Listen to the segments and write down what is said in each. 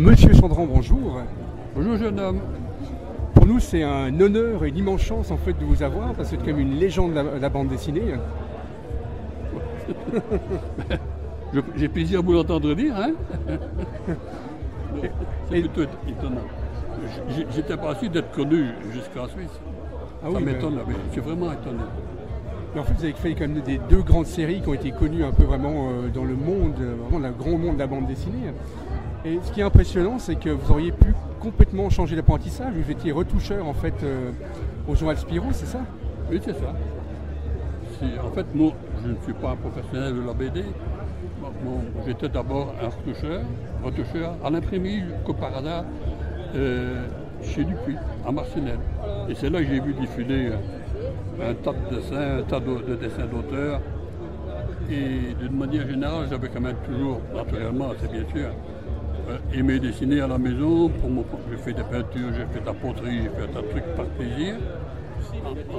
Monsieur Chandran, bonjour. Bonjour jeune homme. Pour nous, c'est un honneur et une immense chance en fait de vous avoir, parce que c'est quand même une légende de la bande dessinée. J'ai plaisir à vous l'entendre dire, hein. C'est plutôt étonnant. J'étais pas sûr d'être connu jusqu'en Suisse. Ah oui, ça m'étonne, mais c'est vraiment étonnant. Mais en fait, vous avez fait quand même des deux grandes séries qui ont été connues un peu vraiment dans le monde, vraiment le grand monde de la bande dessinée. Et ce qui est impressionnant, c'est que vous auriez pu complètement changer d'apprentissage. Vous étiez retoucheur en fait au journal Spirou, c'est ça? Oui, c'est ça. En fait, moi, je ne suis pas un professionnel de la BD. J'étais d'abord un retoucheur à l'imprimerie, comme par hasard, chez Dupuis, à Marcinelle. Et c'est là que j'ai vu diffuser un tas de dessins, d'auteurs. Et d'une manière générale, j'avais quand même toujours, naturellement, c'est bien sûr, aimé dessiner à la maison. J'ai fait des peintures, j'ai fait de la poterie, j'ai fait un tas de trucs par plaisir,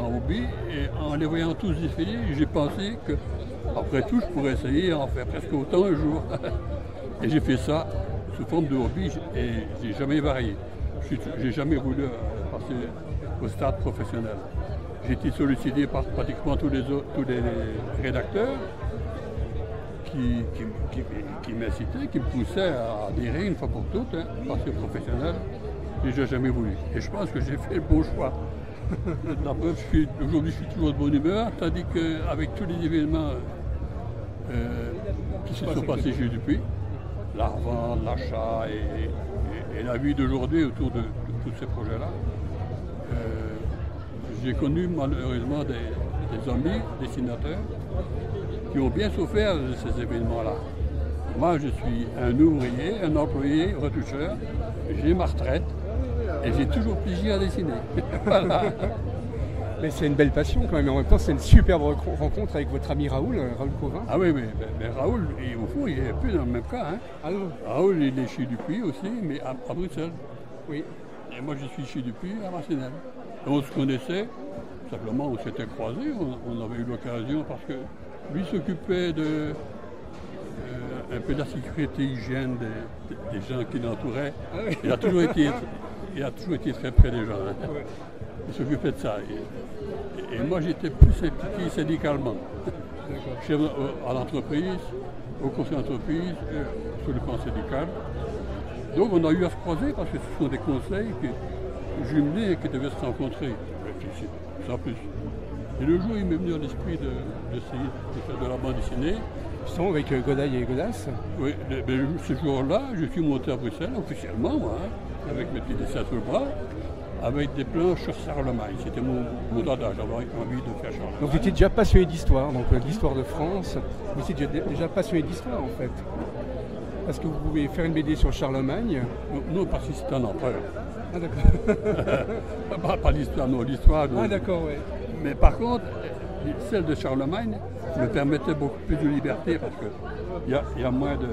en hobby. Et en les voyant tous défiler, j'ai pensé que, après tout, je pourrais essayer d'en faire presque autant un jour. Et j'ai fait ça sous forme de hobby et j'ai jamais varié. J'ai jamais voulu passer au stade professionnel. J'ai été sollicité par pratiquement tous les rédacteurs qui m'incitaient, qui me poussaient à adhérer une fois pour toutes, hein, passer professionnel. Et j'ai jamais voulu. Et je pense que j'ai fait le bon choix. La preuve, aujourd'hui je suis toujours de bonne humeur, tandis qu'avec tous les événements qui se sont passés chez Dupuis, la revente, l'achat et la vie d'aujourd'hui autour de tous ces projets-là, j'ai connu malheureusement des amis dessinateurs qui ont bien souffert de ces événements-là. Moi je suis un ouvrier, un employé, retoucheur, j'ai ma retraite. Et j'ai toujours plaisir à dessiner. Voilà. Mais c'est une belle passion quand même. Et en même temps, c'est une superbe rencontre avec votre ami Raoul Cauvin. Ah oui, mais Raoul, au fond, il n'est plus dans le même cas. Hein. Alors, Raoul, il est chez Dupuis aussi, mais à Bruxelles. Oui. Et moi, je suis chez Dupuis à Marcinelle. On se connaissait, simplement, on s'était croisés. On avait eu l'occasion parce que lui s'occupait de... un peu de la sécurité hygiène des gens qui l'entouraient. Ah oui. Il a toujours été très près des gens. Hein. Ouais. Il s'occupait de ça. Et moi, j'étais plus impliqué syndicalement. À l'entreprise, au conseil d'entreprise, sur le plan syndical. Donc, on a eu à se croiser parce que ce sont des conseils jumelés qui devaient se rencontrer. Sans plus. Et le jour, il m'est venu à l'esprit de faire de la bande dessinée. Ils sont avec Godaille et Godasse. Oui, ce jour-là, je suis monté à Bruxelles officiellement, moi, hein, avec mes petits dessins sur le bras, avec des planches sur Charlemagne. C'était mon dada, j'avais envie de faire Charlemagne. Donc vous étiez déjà passionné d'histoire, donc l'histoire de France. Vous étiez déjà passionné d'histoire en fait. Parce que vous pouvez faire une BD sur Charlemagne. Non, parce que c'est un empereur. Ah d'accord. pas l'histoire, non, l'histoire. Ah d'accord, oui. Mais par contre, celle de Charlemagne me permettait beaucoup plus de liberté parce qu'il y a moins de...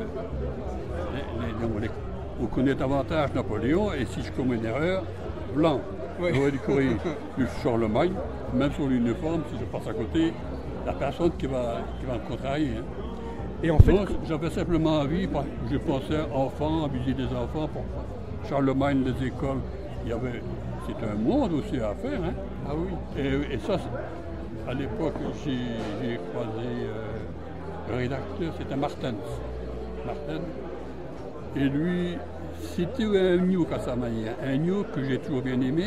On connaît davantage Napoléon et si je commets une erreur, blanc, oui. J'aurais dû courir. Plus Charlemagne, même sur l'uniforme, si je passe à côté, la personne qui va me contrarier. Hein. Et en fait, j'avais simplement envie, je pensais enfants, abuser des enfants, pour Charlemagne, les écoles, il y avait... C'est un monde aussi à faire. Hein. Ah oui. Et ça, à l'époque, j'ai croisé un rédacteur, c'était Martin. Et lui, c'était un gnou à sa manière, un gnou que j'ai toujours bien aimé,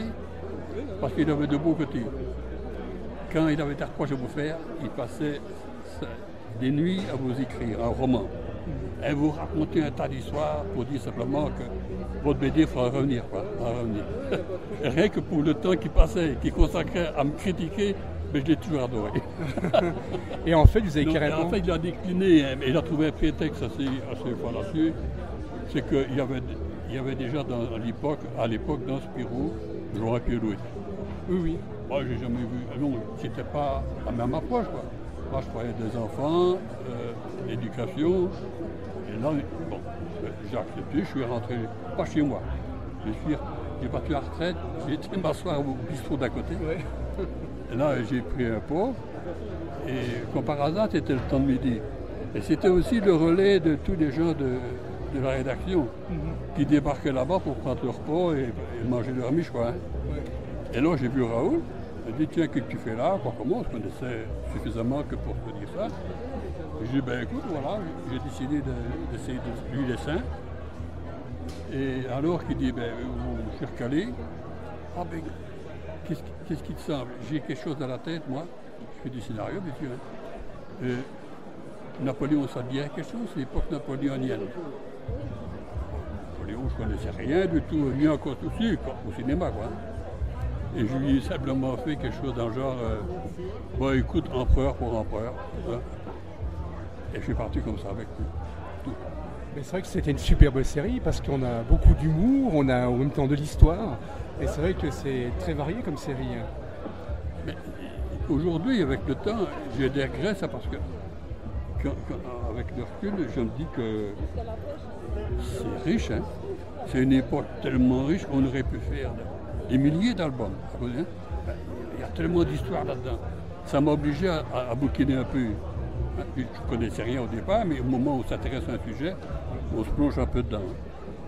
parce qu'il avait de beaux côtés. Quand il avait des reproches à vous faire, il passait des nuits à vous écrire un roman. Et vous racontez un tas d'histoires pour dire simplement que votre BD fera revenir. Rien que pour le temps qu'il passait, qu'il consacrait à me critiquer, mais je l'ai toujours adoré. Et en fait, vous avez carrément... En fait, il a décliné, et il a trouvé un prétexte assez fallacieux. C'est qu'il y avait déjà à l'époque dans Spirou, Jean Pierre Louis. Oui, oui. Moi, j'ai jamais vu... Non, c'était pas la même approche, quoi. Moi, je parlais des enfants, l'éducation, et là, bon, j'ai accepté, je suis rentré, pas chez moi. J'ai parti à la retraite, j'ai été m'asseoir au bistrot d'à côté. Ouais. Et là, j'ai pris un pot, et comme par hasard, c'était le temps de midi. Et c'était aussi le relais de tous les gens de de la rédaction qui débarquaient là-bas pour prendre leur pot et manger leur michoin. Oui. Et là, j'ai vu Raoul. Il dit, tiens, qu'est-ce que tu fais là? Comment on se connaissait suffisamment que pour te dire ça. J'ai dit, ben écoute, voilà, j'ai décidé d'essayer du dessin. Et alors qu'il dit, ben, je suis recalé. Ah ben, qu'est-ce qui te semble? J'ai quelque chose dans la tête, moi. Je fais du scénario, bien sûr. Napoléon, ça dit quelque chose, c'est l'époque napoléonienne. Napoléon, je ne connaissais rien du tout, ni encore tout aussi, au cinéma, quoi. Et je lui ai simplement fait quelque chose dans le genre, bon écoute, empereur pour empereur. Hein. Et je suis parti comme ça avec tout. Mais c'est vrai que c'était une superbe série parce qu'on a beaucoup d'humour, on a en même temps de l'histoire. Et c'est vrai que c'est très varié comme série. Mais aujourd'hui, avec le temps, j'ai des regrets, ça, parce que avec le recul, je me dis que c'est riche. Hein. C'est une époque tellement riche qu'on aurait pu faire des milliers d'albums. Il y a tellement d'histoires là-dedans. Ça m'a obligé à bouquiner un peu. Je ne connaissais rien au départ, mais au moment où on s'intéresse à un sujet, on se plonge un peu dedans.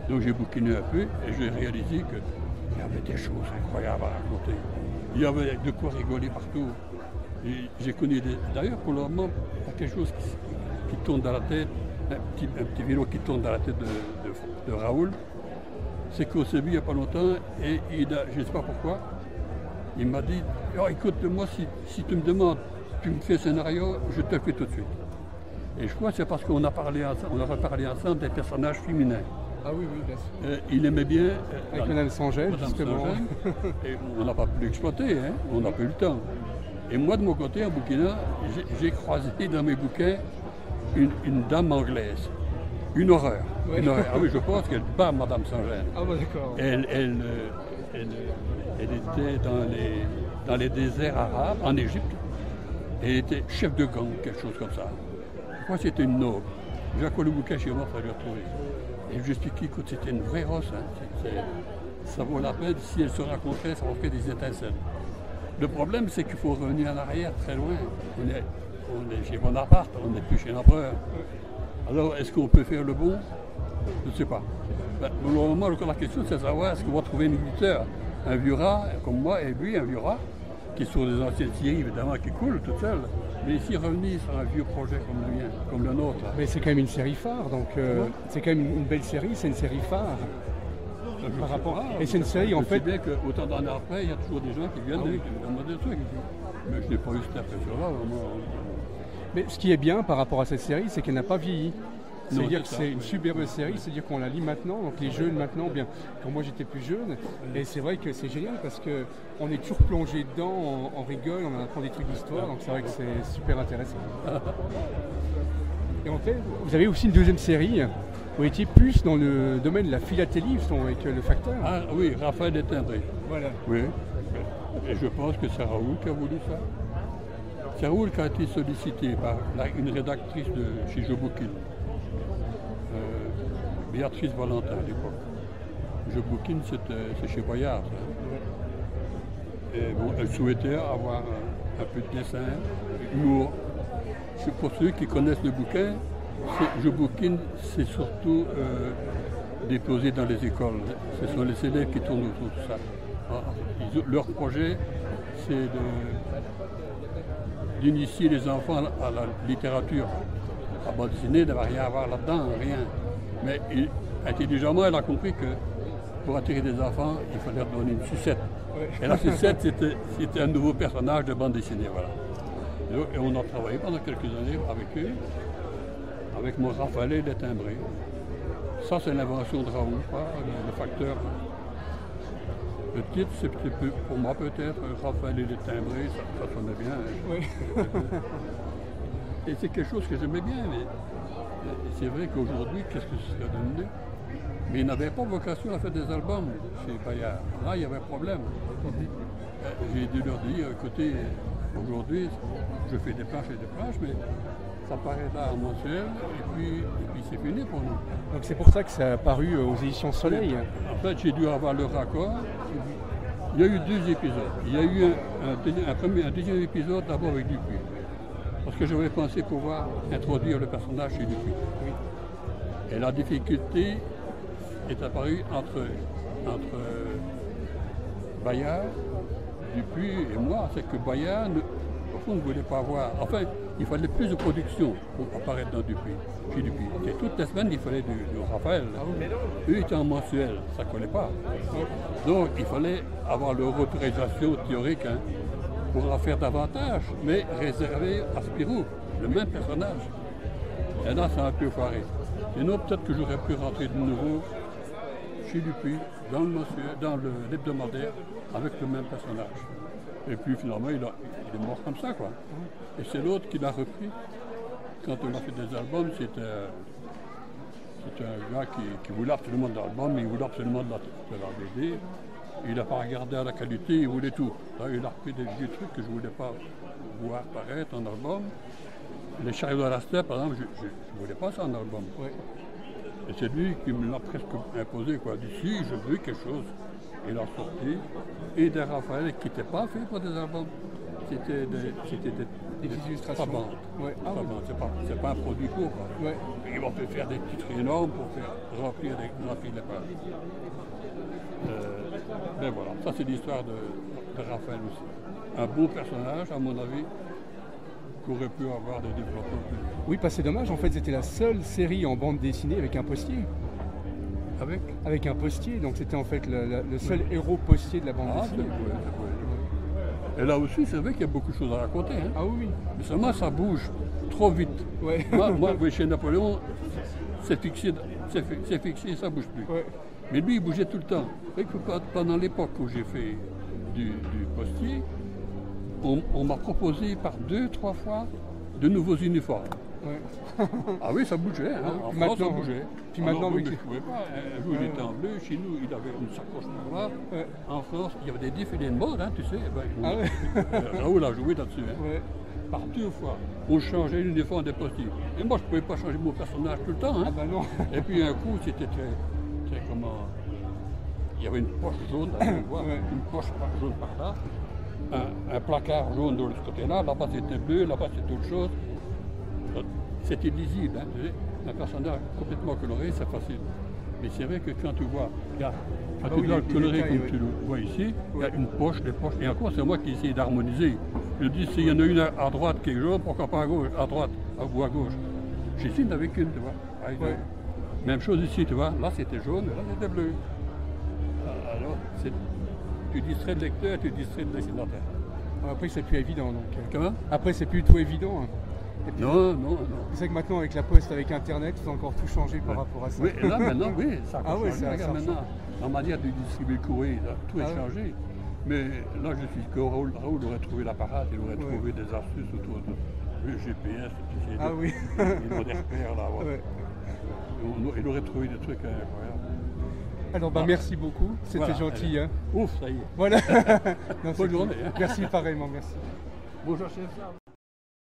Donc j'ai bouquiné un peu et j'ai réalisé qu'il y avait des choses incroyables à raconter. Il y avait de quoi rigoler partout. J'ai connu d'ailleurs pour le moment quelque chose qui tourne dans la tête, un petit vélo qui tourne dans la tête de Raoul. C'est qu'on s'est vu il n'y a pas longtemps et je ne sais pas pourquoi, il m'a dit « Oh, écoute, moi, si tu me demandes, tu me fais un scénario, je te le fais tout de suite. » Et je crois que c'est parce qu'on a parlé ensemble des personnages féminins. Ah oui, oui, bien sûr. Il aimait bien... avec Mme Sangen, justement. Et on n'a pas pu l'exploiter, hein, on n'a pas eu le temps. Et moi, de mon côté, en Burkina, j'ai croisé dans mes bouquins une dame anglaise. Une horreur. Ouais. Une horreur. Ah oui, je pense qu'elle bat Mme Sangen. Ah bah d'accord. Elle était dans les déserts arabes, en Égypte. Elle était chef de gang, quelque chose comme ça. Je crois que c'était une noble. J'ai encore le bouquin chez moi, il fallait le retrouver. Et je expliqué, écoute, c'était une vraie rosse. Hein. Ça vaut la peine, si elle se racontait, ça en fait des étincelles. Le problème, c'est qu'il faut revenir en arrière, très loin. On est chez Bonaparte, on n'est plus chez l'empereur. Alors, est-ce qu'on peut faire le bon? Je ne sais pas. Ben, pour le moment, la question, c'est de savoir, est-ce qu'on va trouver un éditeur, un vieux rat, comme moi, et lui, un vieux rat, qui sont des anciennes séries, évidemment, qui coulent toutes seules. Mais ici, revenir sur un vieux projet comme le mien, comme le nôtre. Mais c'est quand même une série phare, donc c'est quand même une belle série, c'est une série phare. Par rapport à... Et c'est une série en fait... bien qu'autant d'années après, il y a toujours des gens qui viennent demander des trucs. Mais je n'ai pas eu cette impression-là, vraiment. Mais ce qui est bien par rapport à cette série, c'est qu'elle n'a pas vieilli. C'est-à-dire que c'est une superbe série, c'est-à-dire qu'on la lit maintenant, donc les jeunes maintenant, bien, quand moi j'étais plus jeune, et c'est vrai que c'est génial parce qu'on est toujours plongé dedans, on rigole, on apprend des trucs d'histoire, donc c'est vrai que c'est super intéressant. Et en fait, vous avez aussi une deuxième série. Vous étiez plus dans le domaine de la philatélie, avec le facteur. Ah oui, Raphaël et les Timbrés. Voilà. Oui. Et je pense que c'est Raoul qui a voulu ça. C'est Raoul qui a été sollicité par une rédactrice de chez Je Bouquine, Béatrice Valentin à l'époque. Je Bouquine, c'est chez Bayard. Et bon, elle souhaitait avoir un peu de dessin, d'humour. Pour ceux qui connaissent le bouquin, Je Bouquine, c'est surtout déposé dans les écoles. Ce sont les élèves qui tournent autour de ça. Leur projet, c'est d'initier les enfants à la littérature. La bande dessinée ne va rien avoir là-dedans, rien. Mais intelligemment, elle a compris que pour attirer des enfants, il fallait leur donner une sucette. Et la sucette, c'était un nouveau personnage de bande dessinée. Voilà. Et on a travaillé pendant quelques années avec eux. Avec mon Raphaël et les Timbrés. Ça, c'est l'invention de Raoul, le facteur. Le titre, c'est pour moi peut-être Raphaël et les Timbrés, ça sonnait bien. Hein. Oui. Et c'est quelque chose que j'aimais bien, mais c'est vrai qu'aujourd'hui, qu'est-ce que ce serait devenu? Mais ils n'avaient pas vocation à faire des albums chez Bayard. Là, il y avait un problème. J'ai dû leur dire, écoutez, aujourd'hui, je fais des planches et des planches, mais ça paraît là en mensuel, et puis c'est fini pour nous. Donc c'est pour ça que ça a paru aux éditions Soleil. En fait, j'ai dû avoir le raccord. Il y a eu deux épisodes. Il y a eu un deuxième épisode d'abord avec Dupuis. Parce que j'avais pensé pouvoir introduire le personnage chez Dupuis. Oui. Et la difficulté est apparue entre Bayard, Dupuis et moi, c'est que Bayard, au fond, ne voulait pas voir. Enfin, il fallait plus de production pour apparaître dans Dupuis, chez Dupuis. Et toutes les semaines, il fallait du Raphaël. Eux étaient en mensuel, ça ne collait pas. Donc, il fallait avoir leur autorisation théorique hein, pour en faire davantage, mais réservé à Spirou, le même personnage. Et là, c'est un peu foiré. Sinon, peut-être que j'aurais pu rentrer de nouveau chez Dupuis, dans l'hebdomadaire, avec le même personnage. Et puis finalement, il est mort comme ça, quoi. Et c'est l'autre qui l'a repris. Quand on a fait des albums, c'était un gars qui voulait absolument de l'album, mais il voulait absolument de la BD. Il n'a pas regardé à la qualité, il voulait tout. Là, il a repris des vieux trucs que je ne voulais pas voir paraître en album. Les Chariots de la Seine, par exemple, je ne voulais pas ça en album. Oui. Et c'est lui qui me l'a presque imposé, quoi. D'ici, je veux quelque chose. Il a sorti, et des Raphaël qui n'étaient pas faits pour des albums. C'était des illustrations. Ouais. Ah, oui. C'est pas un produit court. Ouais. Ils vont faire des titres énormes pour faire remplir les pages. Mais voilà, ça c'est l'histoire de Raphaël aussi. Un beau personnage, à mon avis, qui aurait pu avoir des développements. Oui, pas c'est dommage, en fait c'était la seule série en bande dessinée avec un postier. Avec un postier, donc c'était en fait le seul héros postier de la bande dessinée. Et là aussi, c'est vrai qu'il y a beaucoup de choses à raconter. Hein. Ah oui. Mais seulement, ça bouge trop vite. Ouais. Moi, chez Napoléon, c'est fixé, ça ne bouge plus. Ouais. Mais lui, il bougeait tout le temps. Pendant l'époque où j'ai fait du postier, on m'a proposé par 2-3 fois de nouveaux uniformes. Ouais. Ah oui, ça bougeait, hein. En France, ça bougeait. Puis maintenant, oui. Je ne pouvais pas. Un jour, il était en bleu. Chez nous, il avait une sacoche noire. Ouais. En France, il y avait des défilés de mode, hein, tu sais. Raoul a joué là-dessus. Hein. Ouais. Par 2 fois, on changeait l'uniforme des postiers. Et moi, je ne pouvais pas changer mon personnage tout le temps. Hein. Ah ben non. Et puis, un coup, c'était très comment... Il y avait une poche jaune, là, tu vois, ouais. Une poche jaune par là. Un placard jaune de l'autre côté-là. Là-bas, c'était bleu. Là-bas, c'était autre chose. C'était lisible, hein, un personnage complètement coloré, c'est facile. Mais c'est vrai que quand tu vois, coloré comme tu le vois ici, il y a une poche, des poches, et encore c'est moi qui essaye d'harmoniser. Je dis, s'il y en a une à droite qui est jaune, pourquoi pas à gauche, à droite, ou à gauche. J'essaye avec une, tu vois. Avec même chose ici, tu vois, là c'était jaune, là c'était bleu. Alors, tu distrais le lecteur, tu distrais le destinataire. Après c'est plus évident, donc. Comment? Après c'est plus tout évident. Hein. Puis, non. C'est vrai que maintenant, avec la poste, avec Internet, c'est encore tout changé par rapport à ça. Oui, et là, maintenant, oui, ça a changé. Maintenant, en manière de distribuer le courrier, là, tout est changé. Mais là, je suis que Raoul aurait trouvé la parade, il aurait trouvé des astuces autour de GPS, tout ça. Ah oui. Il aurait des repères, là. Ouais. Ouais. Il aurait trouvé des trucs incroyables. Alors, merci beaucoup, c'était gentil. Hein. Ouf, ça y est. Voilà. Bonne journée. Hein. Merci, pareillement, merci. Bonjour, chef.